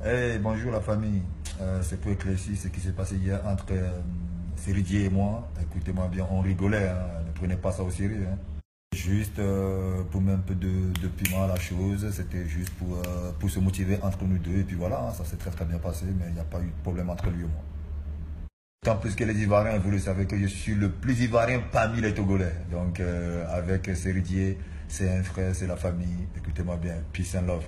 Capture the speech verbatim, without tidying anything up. Hey, bonjour la famille, euh, c'est pour éclaircir ce qui s'est passé hier entre euh, Serey Die et moi. Écoutez-moi bien, on rigolait, hein. Ne prenez pas ça au sérieux. Hein. Juste euh, pour mettre un peu de, de piment à la chose, c'était juste pour, euh, pour se motiver entre nous deux. Et puis voilà, hein, ça s'est très très bien passé, mais il n'y a pas eu de problème entre lui et moi. Tant plus que les Ivoiriens, vous le savez que je suis le plus Ivoirien parmi les Togolais. Donc euh, avec Serey Die, c'est un frère, c'est la famille. Écoutez-moi bien, peace and love.